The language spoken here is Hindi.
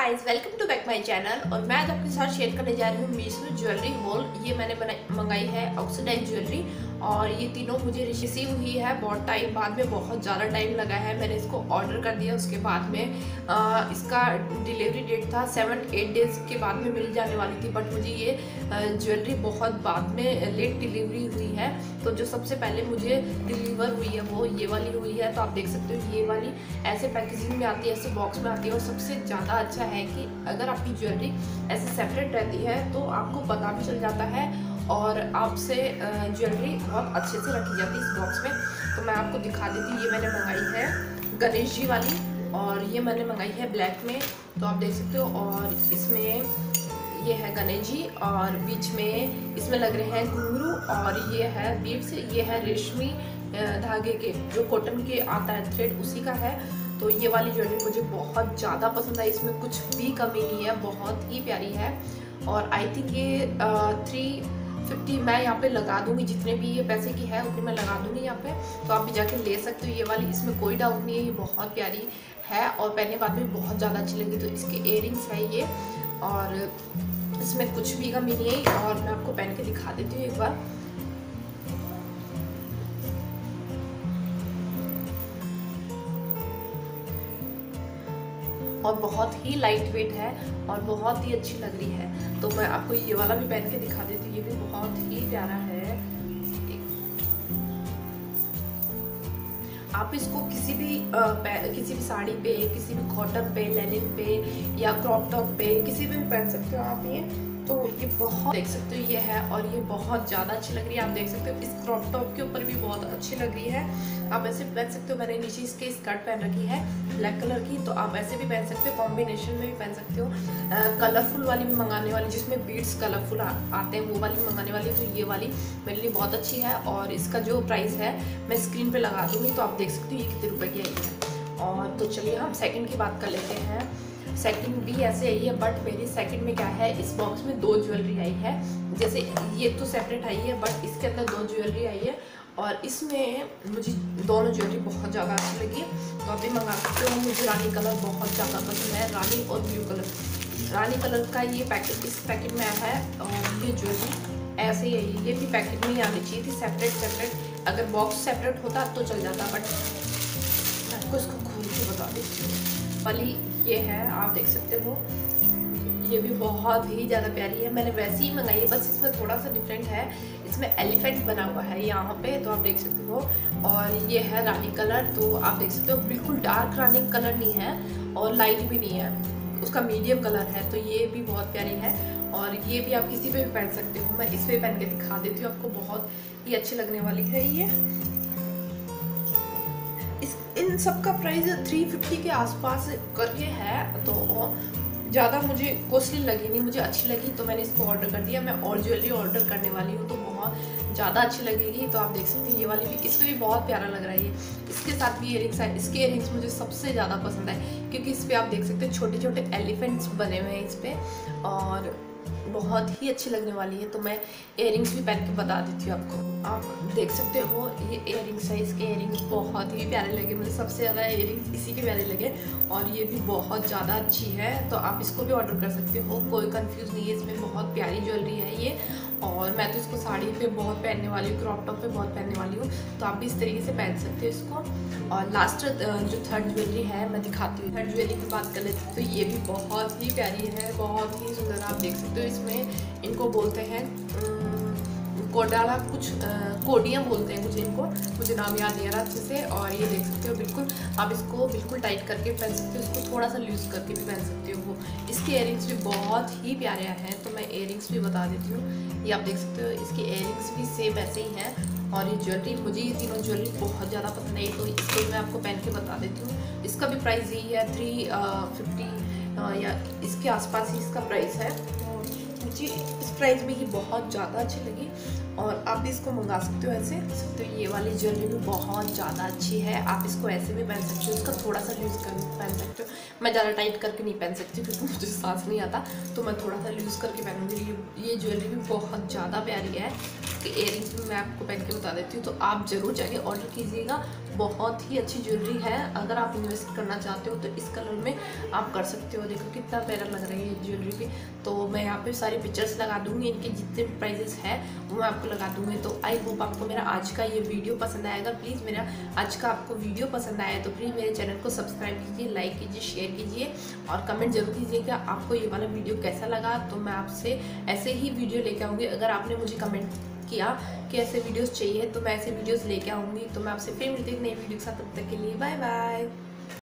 Guys, welcome to back my channel. और मैं आज आपके साथ शेयर करने जा रही हूँ मीशो ज्वेलरी हॉल। ये मैंने मंगाई है ऑक्सीडाइज ज्वेलरी और ये तीनों मुझे रिसीव हुई है बहुत टाइम बाद में, बहुत ज़्यादा टाइम लगा है। मैंने इसको ऑर्डर कर दिया, उसके बाद में इसका डिलीवरी डेट था 7-8 डेज़ के बाद में मिल जाने वाली थी, बट मुझे ये ज्वेलरी बहुत बाद में लेट डिलीवरी हुई है। तो जो सबसे पहले मुझे डिलीवर हुई है वो ये वाली हुई है। तो आप देख सकते हो ये वाली ऐसे पैकेजिंग में आती है, ऐसे बॉक्स में आती है। और सबसे ज़्यादा अच्छा है कि अगर आपकी ज्वेलरी ऐसे सेपरेट रहती है तो आपको पता भी चल जाता है और आपसे ज्वेलरी बहुत अच्छे से रखी जाती है इस बॉक्स में। तो मैं आपको दिखा देती हूँ, ये मैंने मंगाई है गणेश जी वाली और ये मैंने मंगाई है ब्लैक में। तो आप देख सकते हो, और इसमें ये है गणेश जी और बीच में इसमें लग रहे हैं घुंघरू और ये है बीड्स। ये है रेशमी धागे के, जो कॉटन के आता है थ्रेड, उसी का है। तो ये वाली ज्वेलरी मुझे बहुत ज़्यादा पसंद आई, इसमें कुछ भी कमी नहीं है, बहुत ही प्यारी है। और आई थिंक ये 350 मैं यहाँ पे लगा दूंगी, जितने भी ये पैसे की है उतने मैं लगा दूंगी यहाँ पे। तो आप भी जाके ले सकते हो ये वाली, इसमें कोई डाउट नहीं है, ये बहुत प्यारी है और पहनने बाद में बहुत ज़्यादा अच्छी लगी। तो इसके इयररिंग्स है ये और इसमें कुछ भी कमी नहीं है। और मैं आपको पहन के दिखा देती हूँ एक बार। और बहुत ही लाइट वेट है और बहुत ही अच्छी लग रही है। तो मैं आपको ये वाला भी पहन के दिखा देती हूँ, ये भी बहुत ही प्यारा है। आप इसको किसी भी साड़ी पे, किसी भी कॉटन पे, लेनिन पे या क्रॉप टॉप पे, किसी पे भी पहन सकते हो आप ये। तो ये बहुत देख सकते हो ये है और ये बहुत ज़्यादा अच्छी लग रही है। आप देख सकते हो इस क्रॉप टॉप के ऊपर भी बहुत अच्छी लग रही है, आप ऐसे पहन सकते हो। मैंने नीचे इसके स्कर्ट पहन रखी है ब्लैक कलर की, तो आप ऐसे भी पहन सकते हो, कॉम्बिनेशन में भी पहन सकते हो। कलरफुल वाली भी मंगाने वाली, जिसमें बीड्स कलरफुल आते हैं, वो वाली मंगाने वाली। तो ये वाली मेरे लिए बहुत अच्छी है और इसका जो प्राइस है मैं स्क्रीन पर लगा दूँगी, तो आप देख सकते हो ये कितने रुपये की आई है। और तो चलिए हम सेकेंड की बात कर लेते हैं। सेकंड भी ऐसे आई है, बट मेरी सेकंड में क्या है, इस बॉक्स में दो ज्वेलरी आई है। जैसे ये तो सेपरेट आई है, बट इसके अंदर दो ज्वेलरी आई है और इसमें मुझे दोनों ज्वेलरी बहुत ज़्यादा अच्छी लगी। तो आप भी मंगा सकते हो। मुझे रानी कलर बहुत ज़्यादा पसंद है, रानी और ब्लू कलर। रानी कलर का ये पैकेट इस पैकेट में आया है और ये ज्वेलरी ऐसे ही आई है। ये भी पैकेट में ही आनी चाहिए थी सेपरेट। अगर बॉक्स सेपरेट होता तो चल जाता, बट मैं आपको इसको खोल के बता देती हूँ। पली ये है, आप देख सकते हो, ये भी बहुत ही ज़्यादा प्यारी है। मैंने वैसे ही मंगाई है, बस इसमें थोड़ा सा डिफरेंट है, इसमें एलिफेंट बना हुआ है यहाँ पे, तो आप देख सकते हो। और ये है रानी कलर, तो आप देख सकते हो बिल्कुल डार्क रानी कलर नहीं है और लाइट भी नहीं है, उसका मीडियम कलर है। तो ये भी बहुत प्यारी है और ये भी आप किसी पे भी पहन सकते हो। मैं इस पर पहन के दिखा देती हूँ आपको, बहुत ही अच्छी लगने वाली है ये। इन सब का प्राइस 350 के आसपास करके है, तो ज़्यादा मुझे कॉस्टली लगी नहीं, मुझे अच्छी लगी, तो मैंने इसको ऑर्डर कर दिया। मैं और ज्वेलरी ऑर्डर करने वाली हूँ, तो बहुत ज़्यादा अच्छी लगेगी। तो आप देख सकते हैं ये वाली भी, इसमें भी बहुत प्यारा लग रहा है ये। इसके साथ भी इयररिंग्स है, इसके इयररिंग्स मुझे सबसे ज़्यादा पसंद है, क्योंकि इस पर आप देख सकते हैं छोटे छोटे एलिफेंट्स बने हुए हैं इस पर, और बहुत ही अच्छी लगने वाली है। तो मैं इयररिंग्स भी पहन के बता देती हूँ आपको। आप देख सकते हो ये इयररिंग्स है, इसके इयररिंग्स बहुत ही प्यारे लगे मुझे, सबसे ज़्यादा इयररिंग्स इसी के प्यारे लगे। और ये भी बहुत ज़्यादा अच्छी है, तो आप इसको भी ऑर्डर कर सकते हो, कोई कन्फ्यूज़ नहीं है। इसमें बहुत प्यारी ज्वेलरी है ये, और मैं तो इसको साड़ी पे बहुत पहनने वाली हूँ, क्रॉप टॉप पे बहुत पहनने वाली हूँ। तो आप भी इस तरीके से पहन सकते हो इसको। और लास्ट जो थर्ड ज्वेलरी है मैं दिखाती हूँ। थर्ड ज्वेलरी की बात कर लेती हूँ, तो ये भी बहुत ही प्यारी है, बहुत ही सुंदर। आप देख सकते हो इसमें, इनको बोलते हैं कोडाला, कुछ कोडियाँ बोलते हैं कुछ इनको, मुझे नाम याद नहीं आ रहा अच्छे से। और ये देख सकते हो बिल्कुल, आप इसको बिल्कुल टाइट करके पहन सकते हो, इसको थोड़ा सा लूज़ करके भी पहन सकते हो। इसके इयररिंग्स भी बहुत ही प्यारे हैं, तो मैं इयररिंग्स भी बता देती हूँ। ये आप देख सकते हो, इसके इयररिंग्स भी सेम ऐसे ही हैं। और ये ज्वेलरी, मुझे ये तीनों ज्वेलरी बहुत ज़्यादा पसंद है, तो इसको मैं आपको पहन के बता देती हूँ। इसका भी प्राइस यही है 350 या इसके आसपास ही इसका प्राइस है। मुझे इस प्राइस में ही बहुत ज़्यादा अच्छी लगी और आप भी इसको मंगा सकते हो ऐसे। तो ये वाली ज्वेलरी भी बहुत ज़्यादा अच्छी है, आप इसको ऐसे भी पहन सकते हो, इसका थोड़ा सा लूज़ कर पहन सकते हो। मैं ज़्यादा टाइट करके नहीं पहन सकती क्योंकि मुझे सांस नहीं आता, तो मैं थोड़ा सा लूज़ करके पहनूँगी। ये ज्वेलरी भी बहुत ज़्यादा प्यारी है इसके इयररिंग्स भी मैं आपको पहन के बता देती हूँ, तो आप ज़रूर जाके ऑर्डर कीजिएगा। बहुत ही अच्छी ज्वेलरी है, अगर आप इन्वेस्ट करना चाहते हो तो इस कलर में आप कर सकते हो। देखो कितना प्यारा लग रहा है ये ज्वेलरी के। तो मैं यहाँ पे सारी पिक्चर्स लगा दूँगी, इनके जितने भी प्राइजेस हैं वो मैं आपको लगा दूँगी। तो आई होप आपको मेरा आज का ये वीडियो पसंद आएगा। प्लीज़ मेरा आज का आपको वीडियो पसंद आया तो प्लीज़ मेरे चैनल को सब्सक्राइब कीजिए, लाइक कीजिए, शेयर कीजिए और कमेंट जरूर कीजिएगा आपको ये वाला वीडियो कैसा लगा। तो मैं आपसे ऐसे ही वीडियो लेके आऊँगी। अगर आपने मुझे कमेंट किया कि ऐसे वीडियोस चाहिए तो मैं ऐसे वीडियोस लेके आऊँगी। तो मैं आपसे फिर मिलती हूँ एक नई वीडियो के साथ, तब तक के लिए बाय बाय।